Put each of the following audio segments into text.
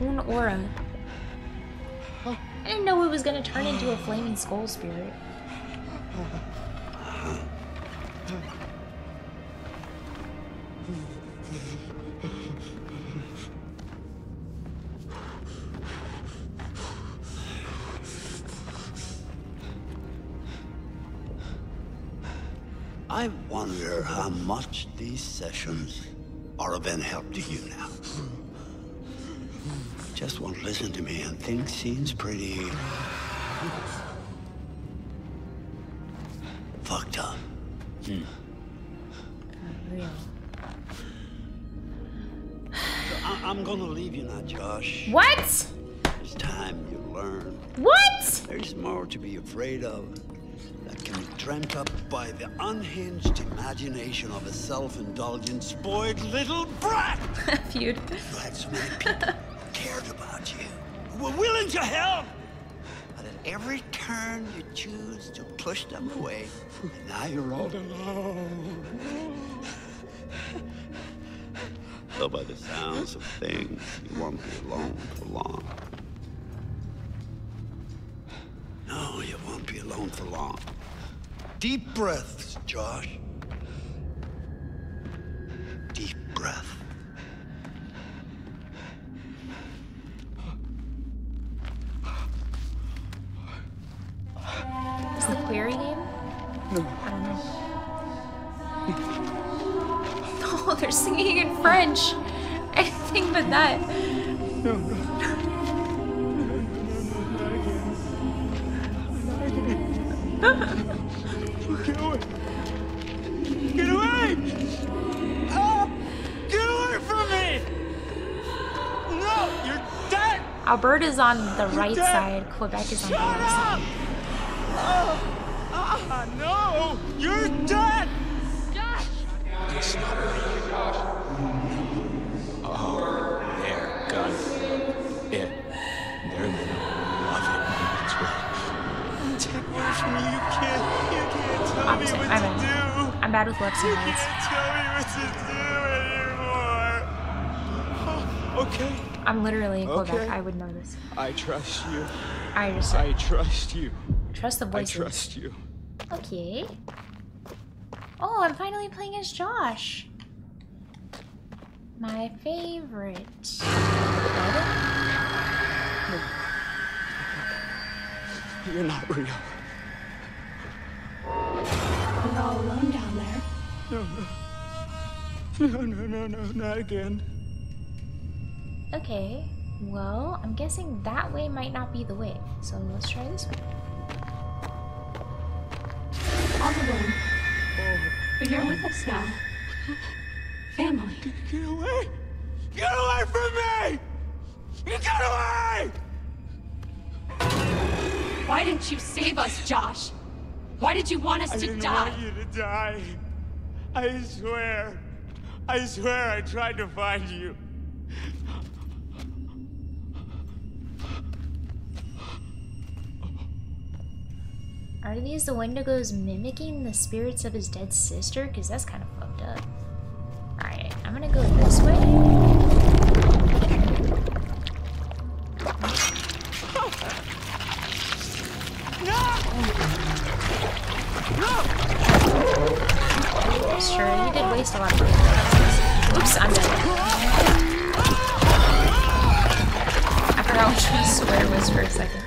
Moon aura. I didn't know it was gonna turn into a flaming skull spirit. I wonder how much these sessions are of any help to you now. Just won't listen to me, and things seems pretty fucked up. Hmm. So I'm gonna leave you now, Josh. What? It's time you learn. What? There's more to be afraid of. That can be dreamt up by the unhinged imagination of a self-indulgent, spoiled little brat! Feud. Glad so many people cared about you, who were willing to help! But at every turn, you choose to push them away, and now you're all alone. So by the sounds of things, you won't be alone for long. No, you won't be alone for long. Deep breaths, Josh. Deep breath. Is the query game? No. I don't know. Oh, they're singing in French. Anything but that. No. Get away! Oh, get away from me! No, you're dead! Alberta's on the right side. Quebec is on the left side. No! You're dead! Josh! That's not me. Oh, they're gone. They're loving it. Take away from me, you can't. I'm bad with left and right. You can't tell me what to do anymore. Oh, okay. I'm literally in Quebec. Okay. I would know this. I trust you. I understand. I trust you. Trust the voices. I trust you. Okay. Oh, I'm finally playing as Josh. My favorite. You're not real. We're all alone down there. No, not again. Okay, well, I'm guessing that way might not be the way, so let's try this way. All alone. Oh. But you're with us now. Family. Get away! Get away from me! You get away! Why didn't you save us, Josh? Why did you want us to die? I didn't want you to die. I swear. I swear I tried to find you. Are these the Wendigos mimicking the spirits of his dead sister? Because that's kind of fucked up. Alright, I'm gonna go this way. No! Sure, you did waste a lot of time. Oops, I'm dead. I forgot which one square was for a second.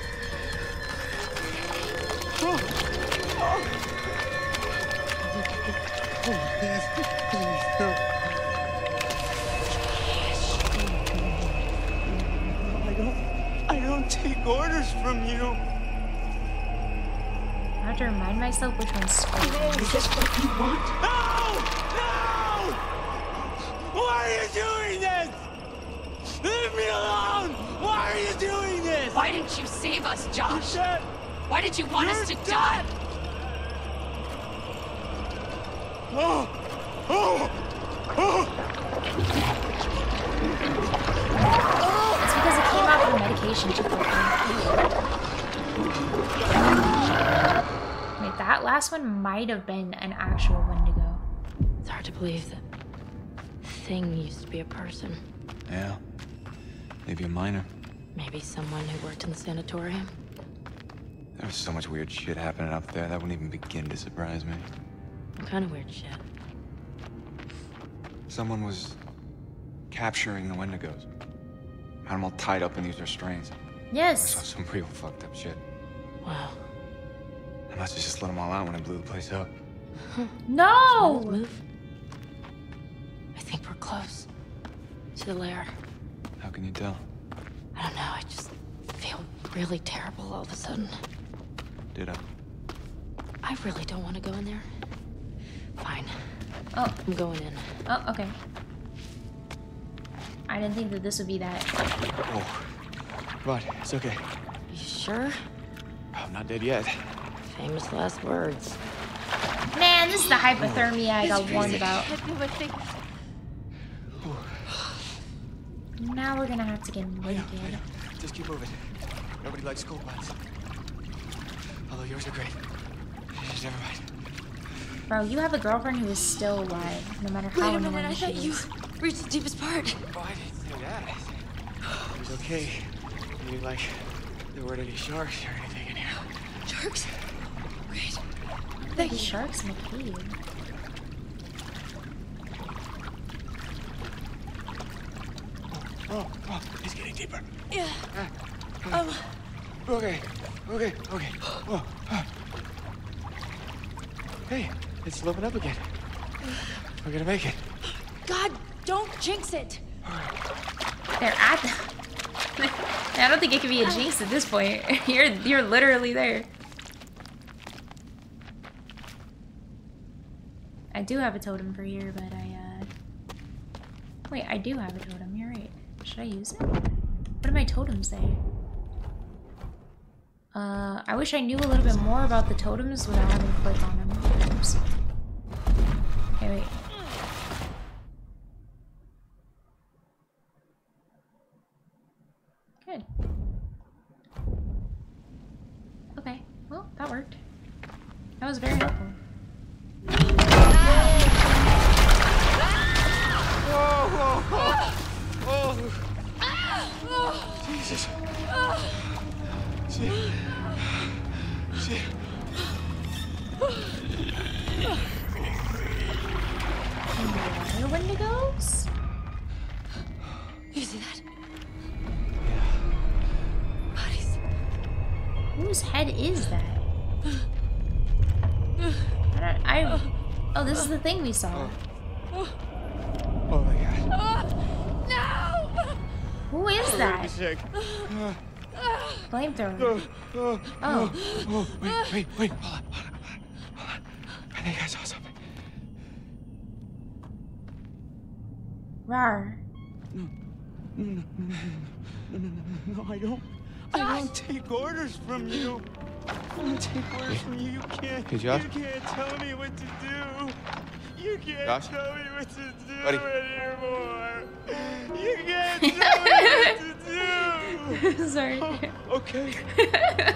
I don't take orders from you. I have to remind myself which one's square. Is this what you want? No! No! Why are you doing this? Leave me alone! Why are you doing this? Why didn't you save us, Josh? Why did you want us to die? Oh! Oh! Oh! It's because it came out of the medication too quickly. Wait, that last one might have been an actual Wendigo. It's hard to believe that thing used to be a person. Yeah. Maybe a miner. Maybe someone who worked in the sanatorium. There's so much weird shit happening up there that wouldn't even begin to surprise me. What kind of weird shit? Someone was capturing the Wendigos. Animal tied up in these restraints. Yes. I saw some real fucked up shit. Wow. I must have just let them all out when I blew the place up. No! Move. I think we're close to the lair. How can you tell? I don't know. I just feel really terrible all of a sudden. Did I? I really don't want to go in there. Fine. Oh. I'm going in. Oh, okay. I didn't think that this would be that. Oh. Right, it's okay. You sure? I'm not dead yet. Famous last words. Man, this is the hypothermia I got warned about. Now we're gonna have to get naked. Just keep moving. Nobody likes cold ones. Although yours are great. Never mind. Bro, you have a girlfriend who is still alive, no matter how annoying she is. Wait a minute, I thought you reached the deepest part. Oh, I didn't say that. It was okay. I mean, like, there weren't any sharks or anything in here. Sharks? Great. Thank you. Sharks in the cave. Oh, it's getting deeper. Yeah. Okay. Oh, Hey, it's sloping up again. We're gonna make it. God, don't jinx it. They're at the... I don't think it could be a jinx at this point. You're literally there. I do have a totem for here, but I Wait, I do have a totem, you're right. Should I use it? What do my totems say? I wish I knew a little bit more about the totems without having to click on them. Oops. Okay, wait. Good. Okay, well, that worked. That was very helpful. Whoa. Jesus. She. Where Wendigos? You see that? Yeah. Bodies. Whose head is that? Oh, this is the thing we saw. Oh my God. No! Who is that? Flamethrower. Oh. Wait. Hold on. I think I saw something. Rawr. No, I don't. Josh. I don't take orders from you. You can't. Hey, Josh? You can't tell me what to do. You can't tell me what to do anymore. You can't tell me what to do. Sorry. Oh, okay.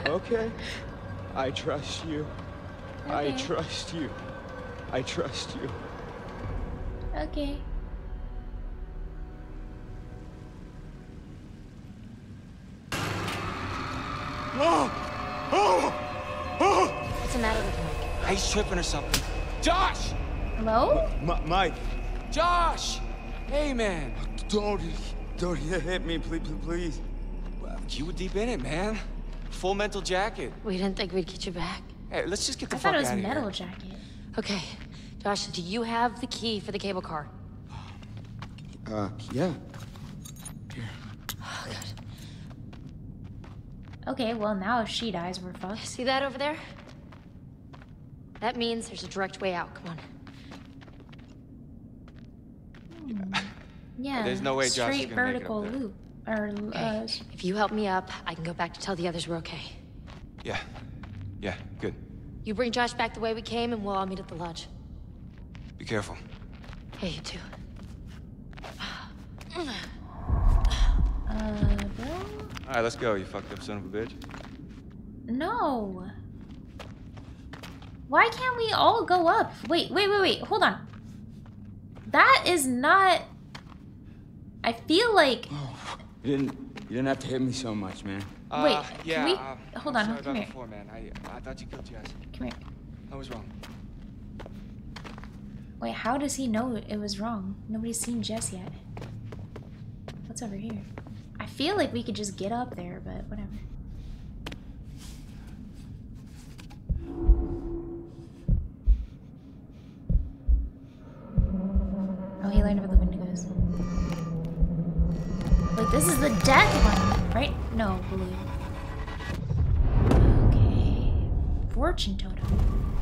Okay. I trust you. Okay. I trust you. Okay. Oh! What's the matter with Mike? He's tripping or something. Josh! Hello? Mike. Josh! Hey, man. Don't hit me, please. Well, you were deep in it, man. Full mental jacket. We didn't think we'd get you back. Hey, let's just get the fuck out of here. I thought it was metal jacket. Okay. Josh, do you have the key for the cable car? Yeah. Here. Oh, God. Okay, well now if she dies, we're fucked. See that over there? That means there's a direct way out. Come on. Yeah. There's no way Josh is gonna make it up there. Straight vertical loop. Or okay. If you help me up, I can go back to tell the others we're okay. Yeah, good. You bring Josh back the way we came, and we'll all meet at the lodge. Be careful. Hey, you too. All right, let's go, you fucked up son of a bitch. No. Why can't we all go up? Wait, hold on. That is not I feel like... Oh, you didn't have to hit me so much, man. Wait, yeah, can we... Hold on, come here. Before, man. I thought you killed Jess. Come here. I was wrong. Wait, how does he know it was wrong? Nobody's seen Jess yet. What's over here? I feel like we could just get up there, but whatever. Oh, he learned about the Wendigos. Wait, this is the death one, right? No, blue. Okay. Fortune totem.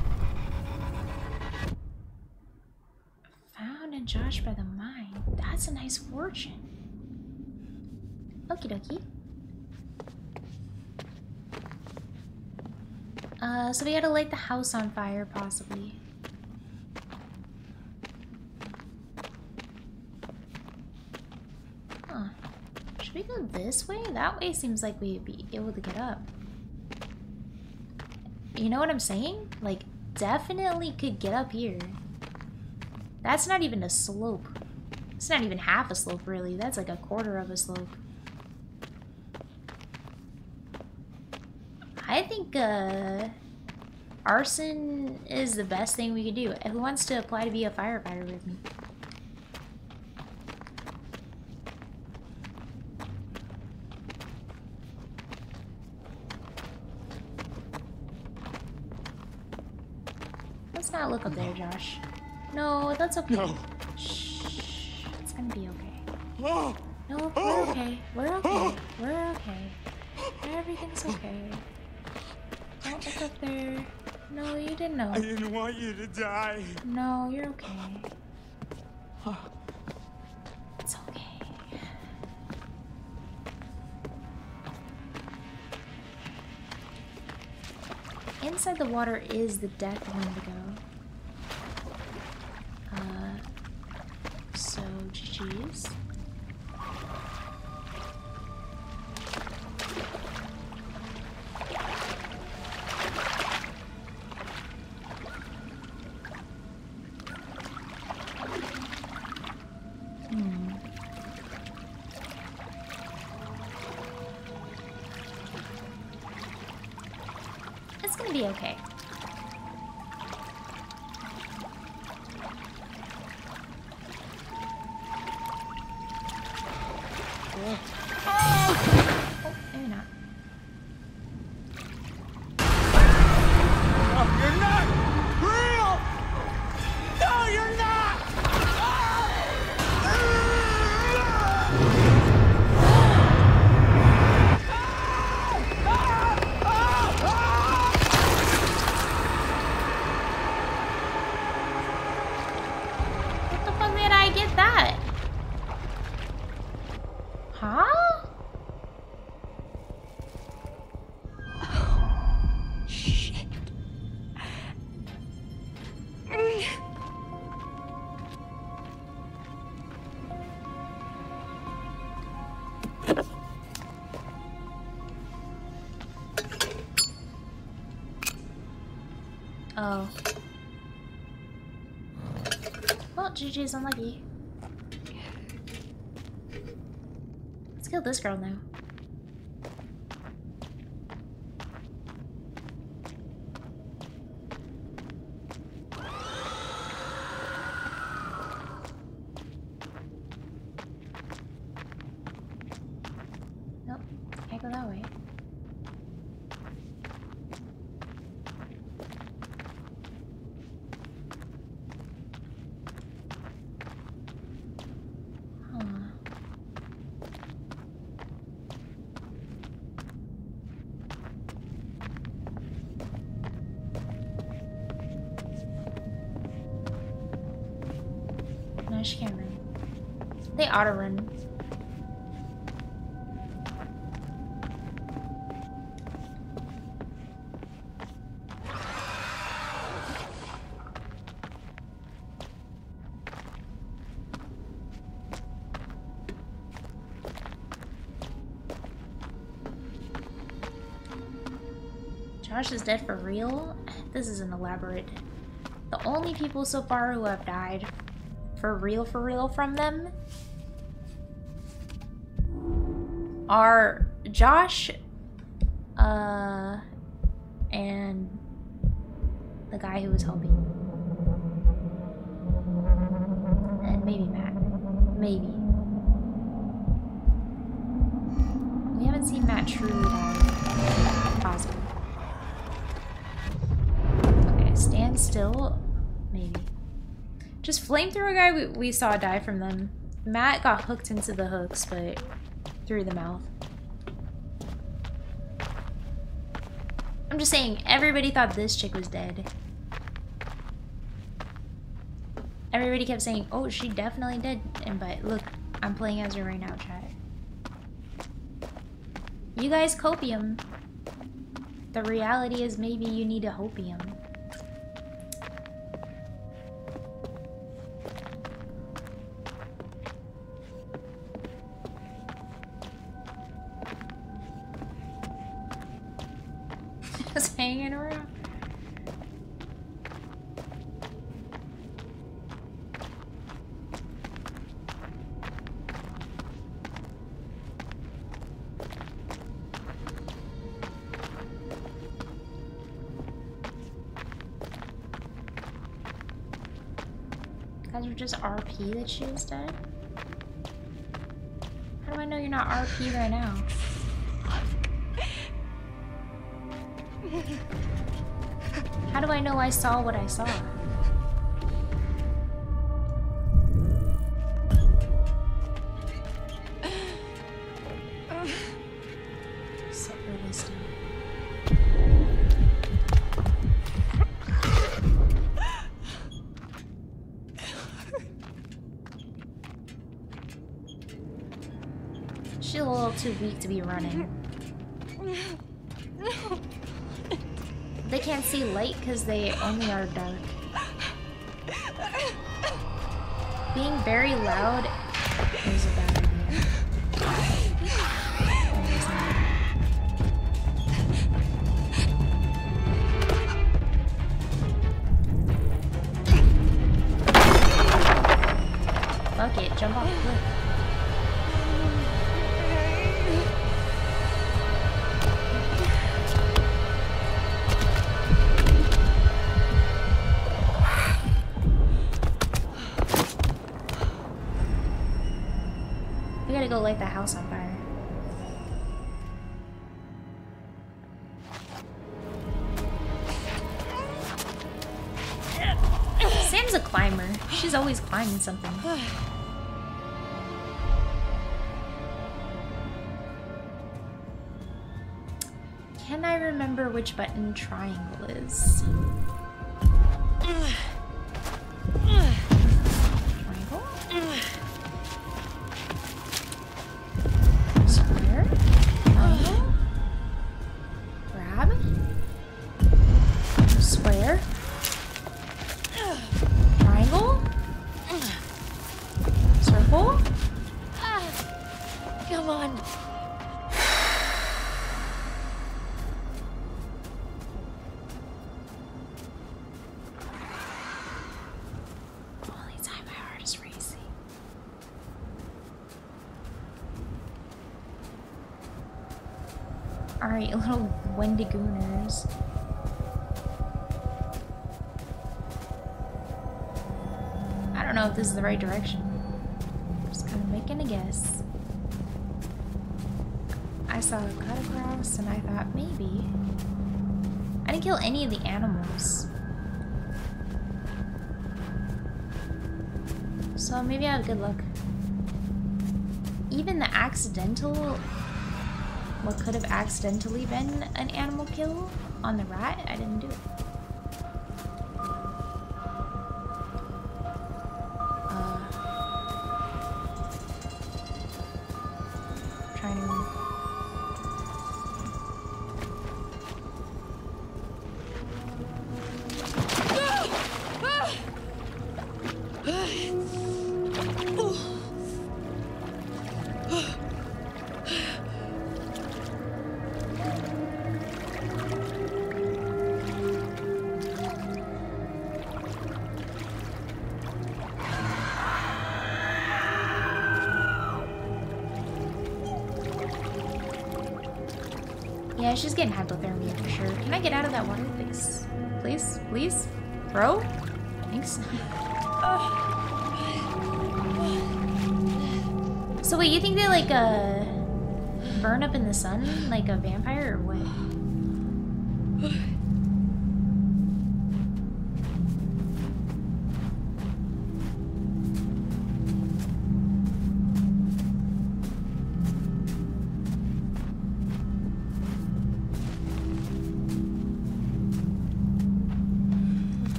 Found and Josh by the mine. That's a nice fortune. Okie dokie. So we gotta light the house on fire, possibly. Should we go this way? That way seems like we'd be able to get up. You know what I'm saying? Like, definitely could get up here. That's not even a slope. It's not even half a slope, really. That's like a quarter of a slope. I think, arson is the best thing we could do. Who wants to apply to be a firefighter with me? Not look up there, Josh. No, that's okay. No. Shh, it's gonna be okay. No, we're okay. We're okay. We're okay. Everything's okay. Don't look up there. No, you didn't know. I didn't want you to die. No, you're okay. It's okay. Inside the water is the death Wendigo. So, GG's. It's gonna be okay. Oh. Well, GG's unlucky. Let's kill this girl now. Nope, can't go that way. She can't run. They ought to run. Josh is dead for real? This is an elaborate. The only people so far who have died for real from them are Josh and the guy who was helping. And maybe Matt. Maybe. We haven't seen Matt Trude or Cosby. Okay, stand still. Maybe. Just flamethrower guy we saw die from them. Matt got hooked into the hooks, but through the mouth. I'm just saying, everybody thought this chick was dead. Everybody kept saying, oh, she definitely did. And but look, I'm playing as her right now, chat. You guys copium. The reality is maybe you need a hopium. Just hanging around. Guys, you're just RP that she was dead? How do I know you're not RP right now? How do I know I saw what I saw? So realistic. She's a little too weak to be running. They can't see light because they only are dark. Being very loud is a bad idea. Fuck it, jump off the cliff. Go light the house on fire. Sam's a climber. She's always climbing something. Can I remember which button triangle is? Alright, little Wendigooners. I don't know if this is the right direction. I'm just kind of making a guess. I saw it cut across and I thought maybe. I didn't kill any of the animals. So maybe I have good luck. Even the accidental... What could have accidentally been an animal kill on the rat? I didn't do it. Trying to... Yeah, she's getting hypothermia for sure. Can I get out of that water, please? Please? Please? Bro? Thanks. So wait, you think they like, burn up in the sun like a vampire or what?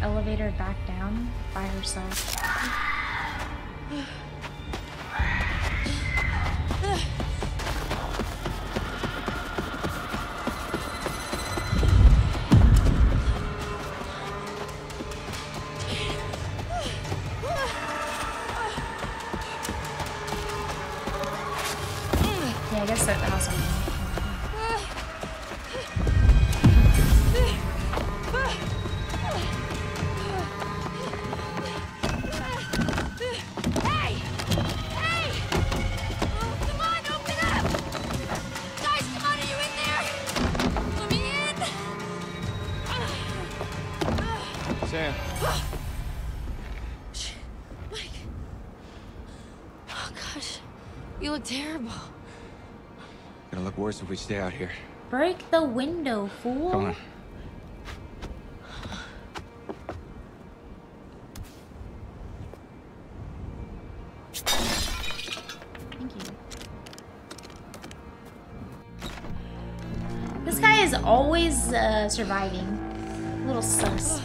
Elevator back down by herself. Yeah, I guess set the house on. If we stay out here. Break the window, fool. Come on. Thank you. This guy is always surviving. A little sus.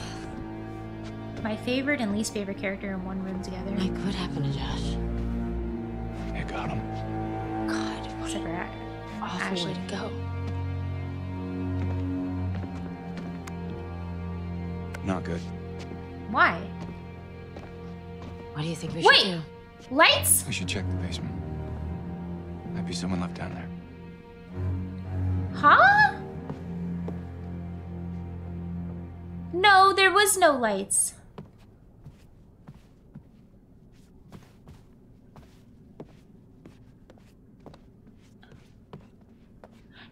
My favorite and least favorite character in one room together. Like, what happened to Josh? I got him. God, what a rat. Awful way to go. Not good. Why? What do you think we should do? Wait! Lights? We should check the basement. Might be someone left down there. Huh? No, there was no lights.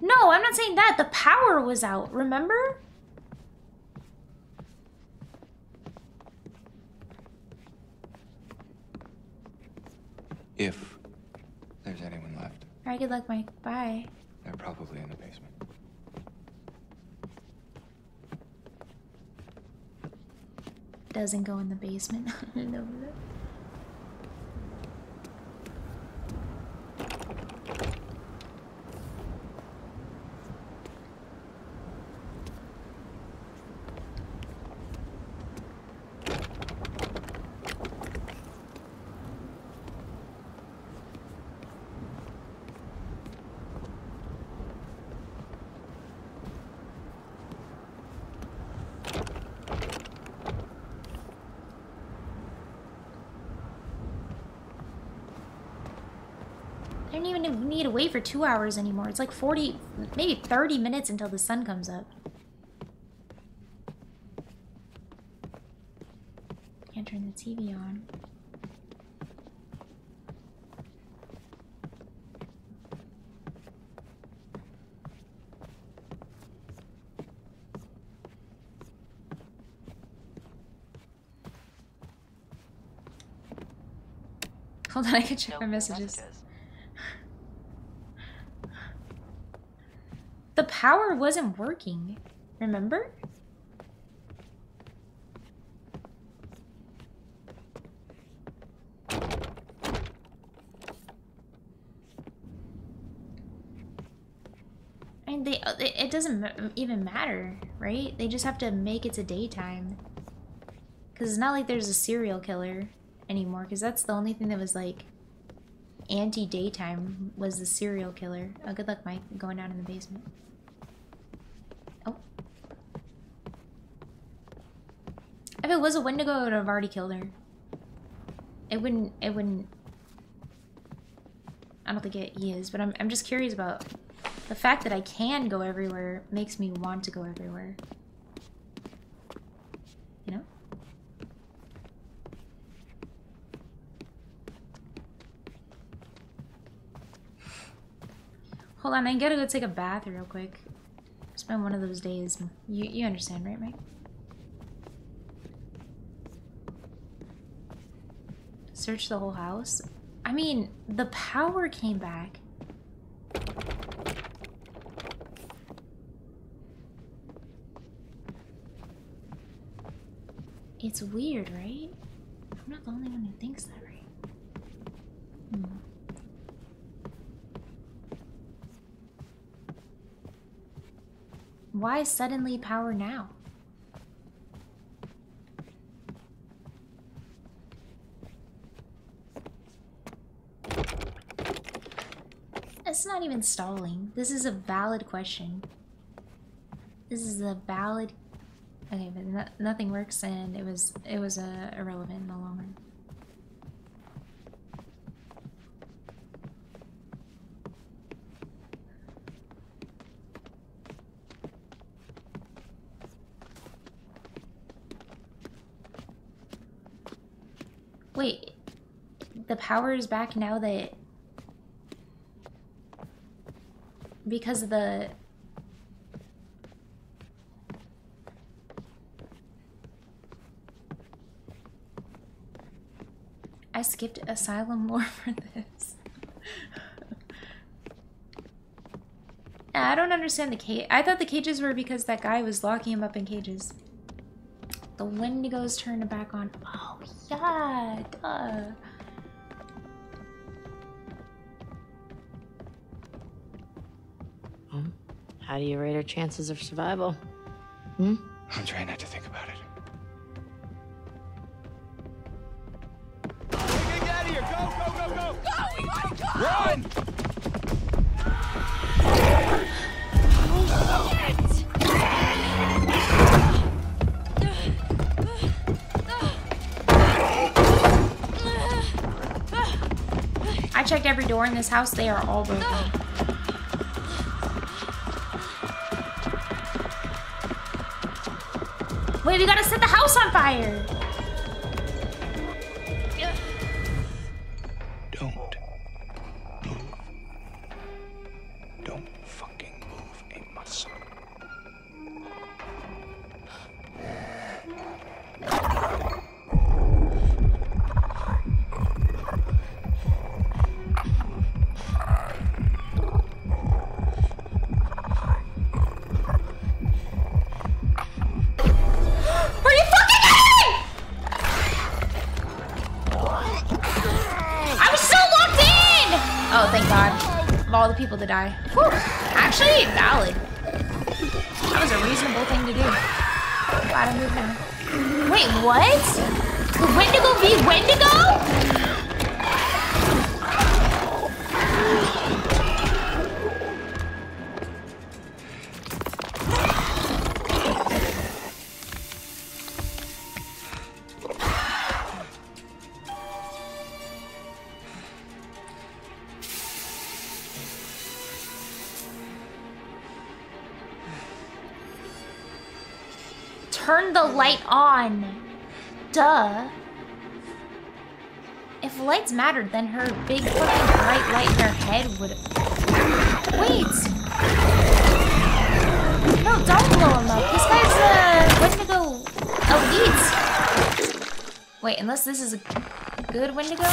No, I'm not saying that. The power was out, remember? If there's anyone left. All right, good luck, Mike. Bye. They're probably in the basement. Doesn't go in the basement. I didn't know that. I don't even need to wait for 2 hours anymore. It's like 40, maybe 30 minutes until the sun comes up. Can't turn the TV on. Hold on, I can check my messages. The power wasn't working, remember? I mean, it doesn't even matter, right? They just have to make it to daytime. Because it's not like there's a serial killer anymore, because that's the only thing that was like anti-daytime was the serial killer. Oh, good luck, Mike, going down in the basement. If it was a Wendigo, I would have already killed her. It wouldn't I don't think it is, but I'm just curious about the fact that I can go everywhere makes me want to go everywhere. You know? Hold on, I gotta go take a bath real quick. It's been one of those days. You understand, right, Mike? Search the whole house. I mean, the power came back. It's weird, right? I'm not the only one who thinks that, right? Hmm. Why suddenly power now? It's not even stalling. This is a valid question. This is a valid... Okay, but nothing works, and it was irrelevant in the long run. Wait, the power is back now that... Because of the... I skipped Asylum lore for this. I don't understand the cage. I thought the cages were because that guy was locking him up in cages. The Wendigos turned back on. Oh, yeah, duh. How do you rate our chances of survival? Hmm? I'm trying not to think about it. Get out of here! Go, go, go, go! Go! We gotta go! Run! Oh, shit! I checked every door in this house. They are all broken. Wait, we gotta set the house on fire! Don't move. Don't fucking move a muscle. People to die. Whew. Actually, valid. That was a reasonable thing to do. Glad I moved now. Wait, what? Could Wendigo be Wendigo? Turn the light on. Duh. If lights mattered, then her big fucking bright light in her head would... Wait! No, don't blow him up. This guy's Wendigo elite. Wait, unless this is a good Wendigo?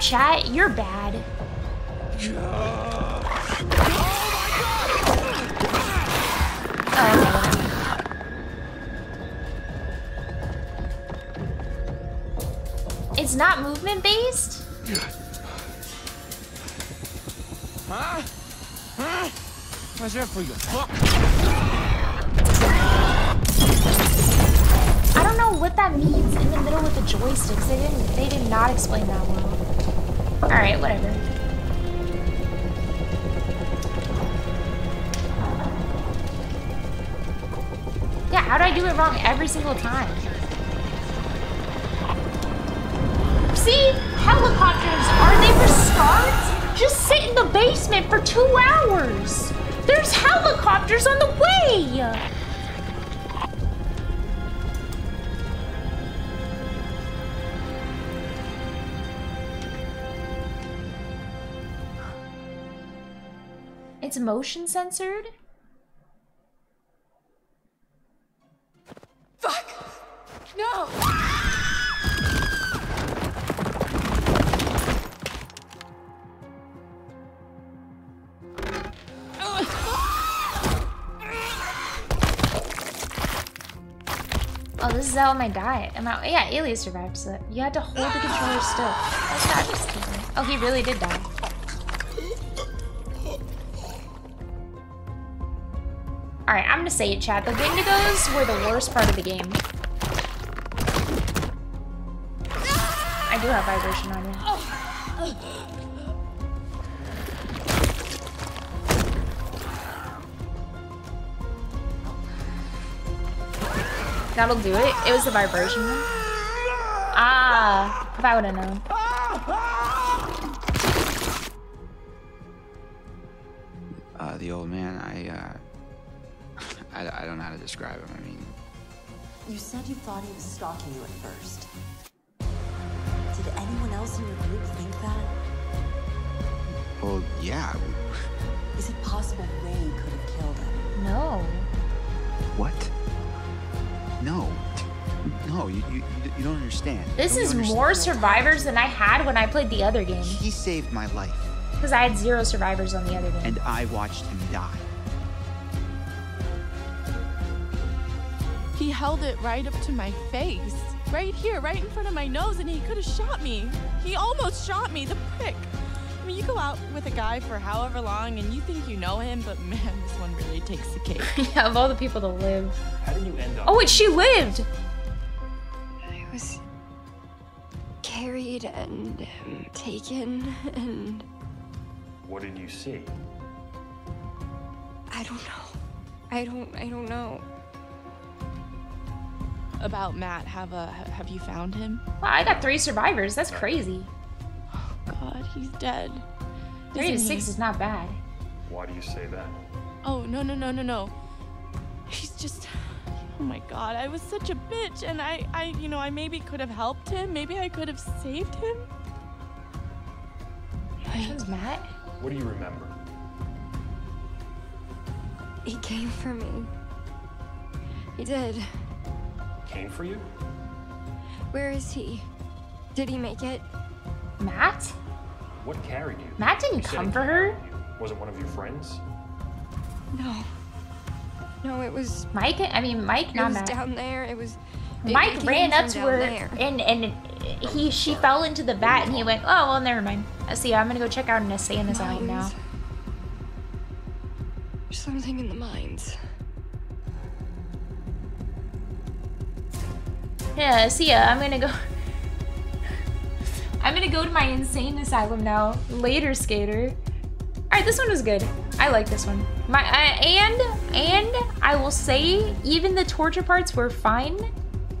Chat, you're bad. It's not movement based? Huh? Huh? pleasure for your fuck. I don't know what that means in the middle with the joysticks. They did not explain that well. Alright, whatever. Yeah, how do I do it wrong every single time? See? Helicopters, are they for starts? Just sit in the basement for 2 hours. There's helicopters on the way. It's motion censored? Fuck! No! Oh, this is how my diet. Yeah, Alias survived, so you had to hold the controller still. That's not just kidding. Oh, he really did die. Alright, I'm gonna say it, chat. The Wendigos were the worst part of the game. I do have vibration on you. That'll do it. It was the vibration one. Ah, if I would've known. The old man, I don't know how to describe him. I mean, you said you thought he was stalking you at first. Did anyone else in your group think that? Well, yeah. Is it possible Ray could have killed him? No. What? No. No, you don't understand. This is more survivors than I had when I played the other game. He saved my life. Because I had 0 survivors on the other game. And I watched him die. He held it right up to my face. Right here, right in front of my nose, and he could have shot me. He almost shot me, the prick. I mean, you go out with a guy for however long and you think you know him, but man, this one really takes the cake. Yeah, of all the people to live. How did you end up? Oh, wait, she lived! I was carried and taken and... What did you see? I don't know. I don't know. About Matt, have you found him? Wow, I got 3 survivors. That's crazy. Oh God, he's dead. 3 to 6 is not bad. Why do you say that? Oh no. He's just. Oh my God, I was such a bitch, and I you know, I maybe could have helped him. Maybe I could have saved him. Wait, Matt? What do you remember? He came for me. He did. Came for you? Where is he? Did he make it? Matt? What carried you? Matt didn't come for her? Was it one of your friends? No. No, it was... Mike? I mean, Mike, not Matt. It was down there, it was... Mike ran up to her and she fell into the vat and he went, oh, well, never mind. See, I'm gonna go check out an essay in his eye now. There's something in the mines. Yeah, see ya. I'm gonna go to my insane asylum now. Later, skater. Alright, this one was good. I like this one. And I will say, even the torture parts were fine.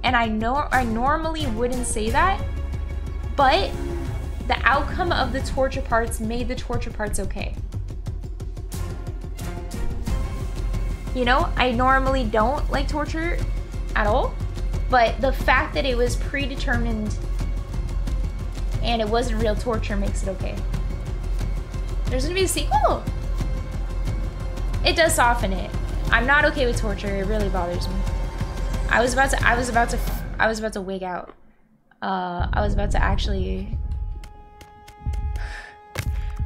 And I know I normally wouldn't say that, but the outcome of the torture parts made the torture parts okay. You know, I normally don't like torture at all. But the fact that it was predetermined and it wasn't real torture makes it okay. There's gonna be a sequel. It does soften it. I'm not okay with torture. It really bothers me. I was about to wig out. I was about to actually.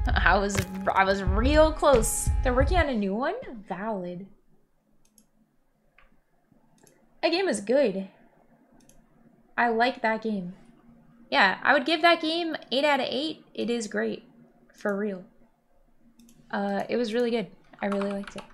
I was real close. They're working on a new one? Valid. That game is good. I like that game. Yeah, I would give that game 8 out of 8. It is great. For real. It was really good. I really liked it.